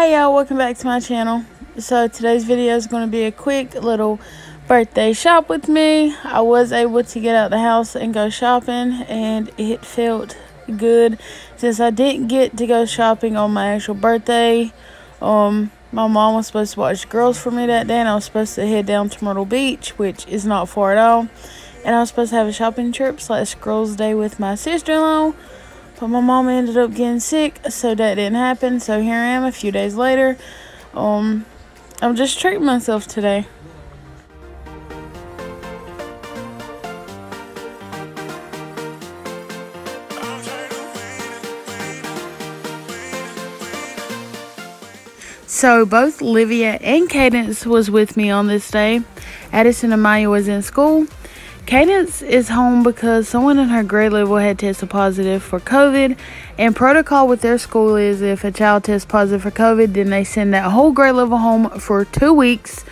Hey y'all, welcome back to my channel. So today's video is going to be a quick little birthday shop with me. I was able to get out of the house and go shopping, and it felt good since I didn't get to go shopping on my actual birthday. My mom was supposed to watch girls for me that day, and I was supposed to head down to Myrtle Beach, which is not far at all, and I was supposed to have a shopping trip / girls day with my sister-in-law. But my mom ended up getting sick, so that didn't happen. So here I am a few days later. I'm just treating myself today. So both Livia and Cadence was with me on this day. Addison and Maya was in school. Cadence is home because someone in her grade level had tested positive for COVID, and protocol with their school is if a child tests positive for COVID, then they send that whole grade level home for 2 weeks.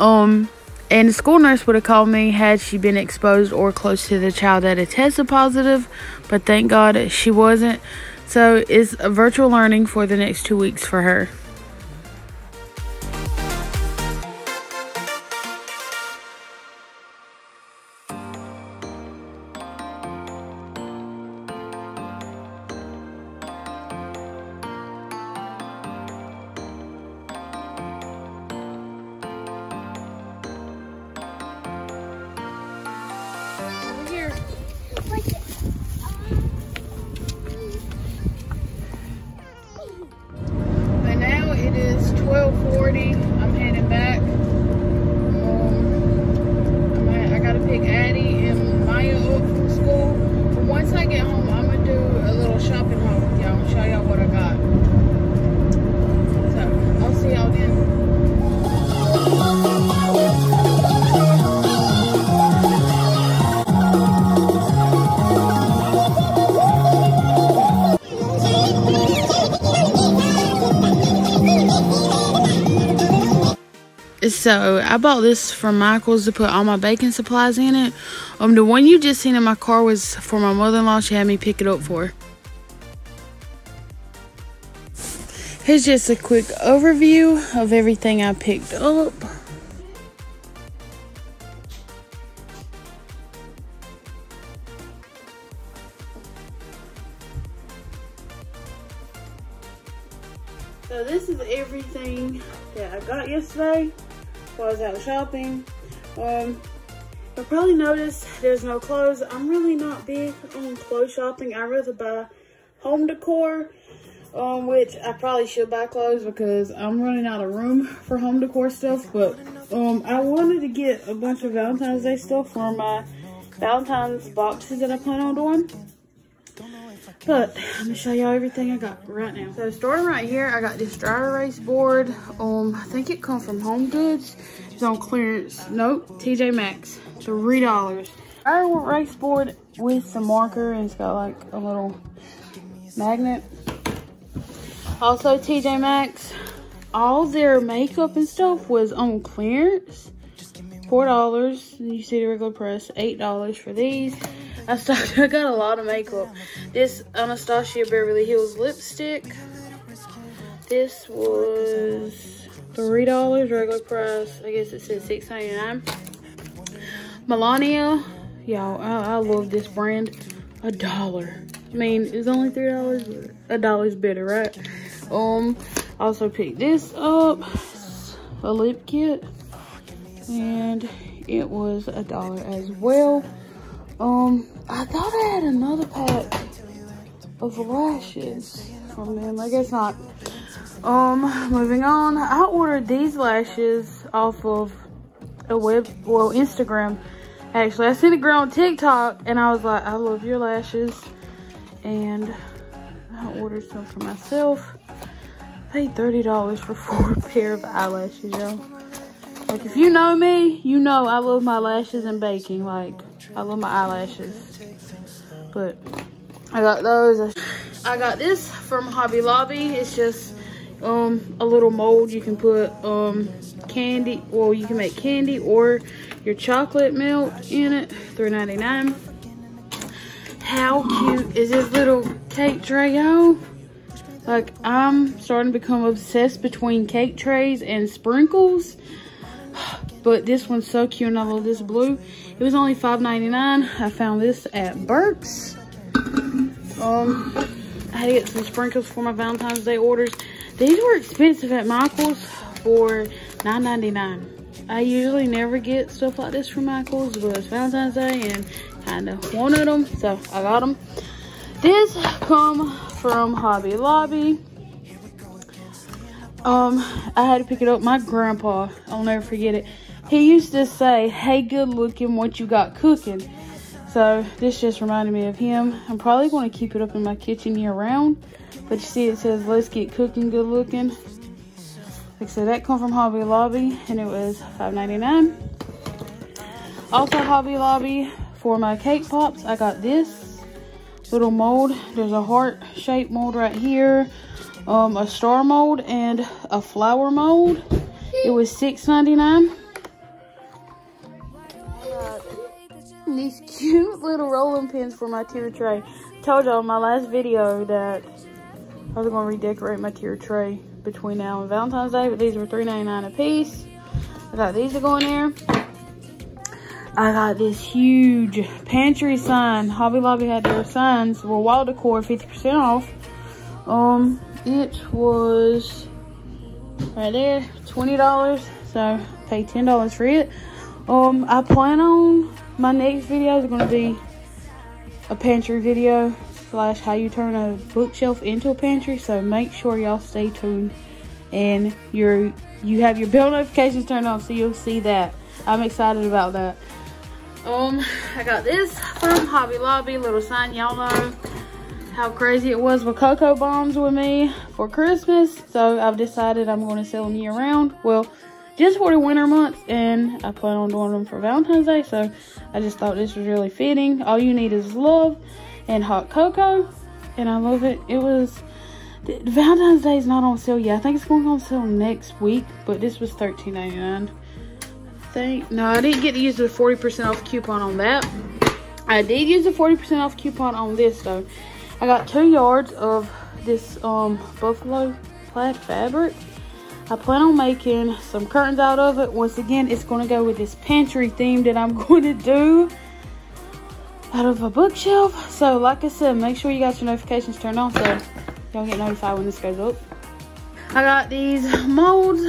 And the school nurse would have called me had she been exposed or close to the child that had tested positive, but thank God she wasn't. So it's a virtual learning for the next 2 weeks for her. So I bought this from Michael's to put all my baking supplies in it. The one you just seen in my car was for my mother-in-law. She had me pick it up for her. Here's just a quick overview of everything I picked up. So this is everything that I got yesterday while I was out shopping. You'll probably notice there's no clothes. I'm really not big on clothes shopping. I rather buy home decor, which I probably should buy clothes because I'm running out of room for home decor stuff. But I wanted to get a bunch of Valentine's Day stuff for my Valentine's boxes that I plan on doing. But I'm gonna show y'all everything I got right now. So starting right here, I got this dry erase board. I think it comes from Home Goods. It's on clearance. Nope, TJ Maxx, $3. Dry erase board with some marker, and it's got like a little magnet. Also TJ Maxx, all their makeup and stuff was on clearance. $4, you see the regular price, $8 for these. I got a lot of makeup. This Anastasia Beverly Hills lipstick. This was $3 regular price. I guess it said $6.99. Milani, y'all, I love this brand. $1. I mean, it's only $3, but $1's better, right? Also picked this up, a lip kit, and it was $1 as well. I thought I had another pack of lashes from them. I guess not. Moving on, I ordered these lashes off of a Instagram. Actually, I seen a girl on TikTok, and I was like, I love your lashes, and I ordered some for myself. I paid $30 for 4 pair of eyelashes, y'all. Like, if you know me, you know I love my lashes and baking. Like, I love my eyelashes. But I got those. I got this from Hobby Lobby. It's just a little mold. You can put candy. Well, you can make candy or your chocolate melt in it. $3.99. How cute is this little cake tray, y'all? Like, I'm starting to become obsessed between cake trays and sprinkles. But this one's so cute, and I love this blue. It was only $5.99. I found this at Burke's. I had to get some sprinkles for my Valentine's Day orders. These were expensive at Michael's for $9.99. I usually never get stuff like this from Michael's, but it's Valentine's Day and kind of wanted them, so I got them. This come from Hobby Lobby. I had to pick it up. My grandpa, I'll never forget it. He used to say, "Hey, good looking, what you got cooking?" So this just reminded me of him. I'm probably going to keep it up in my kitchen year round. But you see it says, "Let's get cooking, good looking." Like I said, that come from Hobby Lobby, and it was $5.99. Also Hobby Lobby, for my cake pops, I got this little mold. There's a heart-shaped mold right here, a star mold, and a flower mold. It was $6.99. These cute little rolling pins for my tier tray. I told y'all in my last video that I was gonna redecorate my tier tray between now and Valentine's Day, but these were $3.99 a piece. I got these to go in there. I got this huge pantry sign. Hobby Lobby had their signs for wall decor, 50% off. It was right there, $20. So I paid $10 for it. I plan on my next video is going to be a pantry video / how you turn a bookshelf into a pantry. So make sure y'all stay tuned, and you have your bell notifications turned on, so you'll see that. I'm excited about that. I got this from Hobby Lobby, little sign. Y'all know how crazy it was with Cocoa Bombs with me for Christmas. So I've decided I'm going to sell them year round. Well, just for the winter months, and I plan on doing them for Valentine's Day. So I just thought this was really fitting. All you need is love and hot cocoa, and I love it. It was, Valentine's Day is not on sale yet. I think it's going on sale next week, but this was $13.99. No, I didn't get to use the 40% off coupon on that. I did use the 40% off coupon on this though. I got 2 yards of this buffalo plaid fabric. I plan on making some curtains out of it. Once again, it's going to go with this pantry theme that I'm going to do out of a bookshelf. So like I said, make sure you got your notifications turned on so y'all get notified when this goes up. I got these molds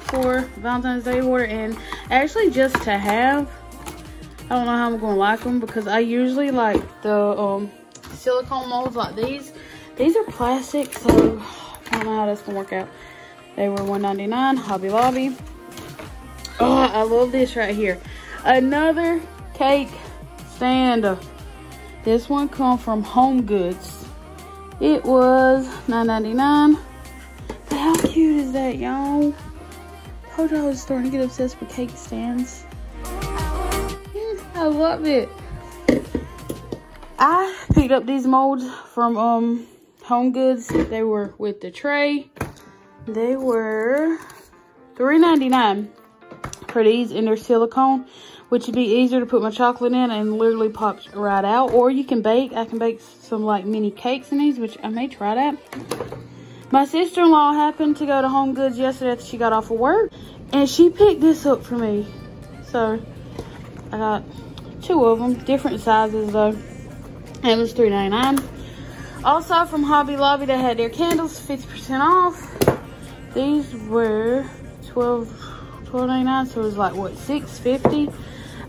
for Valentine's Day order, and actually just to have. I don't know how I'm gonna like them because I usually like the silicone molds like these. These are plastic, so I don't know how that's gonna work out. They were $1.99 Hobby Lobby. Oh, I love this right here. Another cake stand. This one come from Home Goods. It was $9.99. How cute is that, y'all? I was starting to get obsessed with cake stands. I love it. I picked up these molds from Home Goods. They were with the tray. They were $3.99 for these, and they're silicone, which would be easier to put my chocolate in and literally pops right out. Or you can bake. I can bake some like mini cakes in these, which I may try that. My sister-in-law happened to go to Home Goods yesterday after she got off of work, and she picked this up for me. So I got 2 of them, different sizes though. It was $3.99. Also from Hobby Lobby, they had their candles 50% off. These were $12.99, so it was like what, $6.50.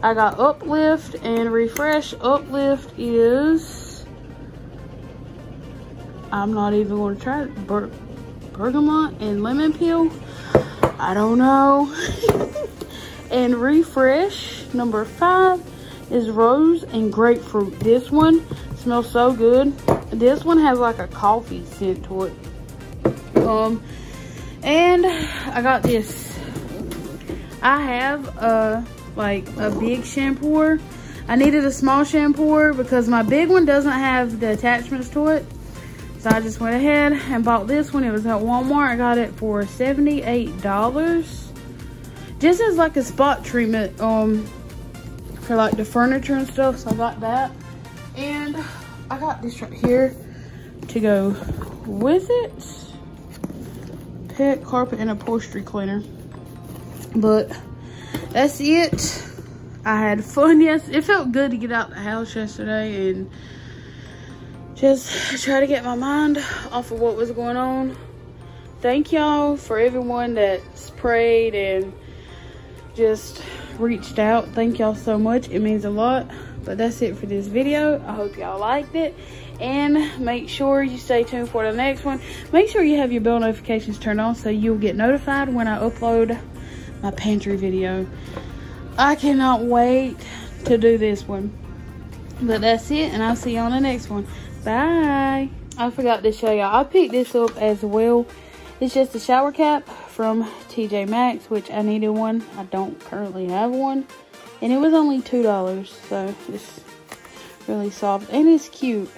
I got Uplift and Refresh. Uplift is, I'm not even going to try it. Bergamot and lemon peel. I don't know. And Refresh number 5 is Rose and Grapefruit. This one smells so good. This one has like a coffee scent to it. And I got this. I have a big shampooer. I needed a small shampooer because my big one doesn't have the attachments to it. So I just went ahead and bought this one. It was at Walmart. I got it for $78. Just as like a spot treatment for like the furniture and stuff. So I got that. And I got this right here. to go with it. Pet carpet and upholstery cleaner. But that's it. I had fun. Yes, it felt good to get out the house yesterday and just try to get my mind off of what was going on. Thank y'all for everyone that's prayed and just reached out. Thank y'all so much. It means a lot. But that's it for this video. I hope y'all liked it. And make sure you stay tuned for the next one. Make sure you have your bell notifications turned on so you'll get notified when I upload my pantry video. I cannot wait to do this one. But that's it. And I'll see you on the next one. Bye. I forgot to show y'all. I picked this up as well. It's just a shower cap from TJ Maxx, which I needed one. I don't currently have one. And it was only $2. So it's really soft. And it's cute.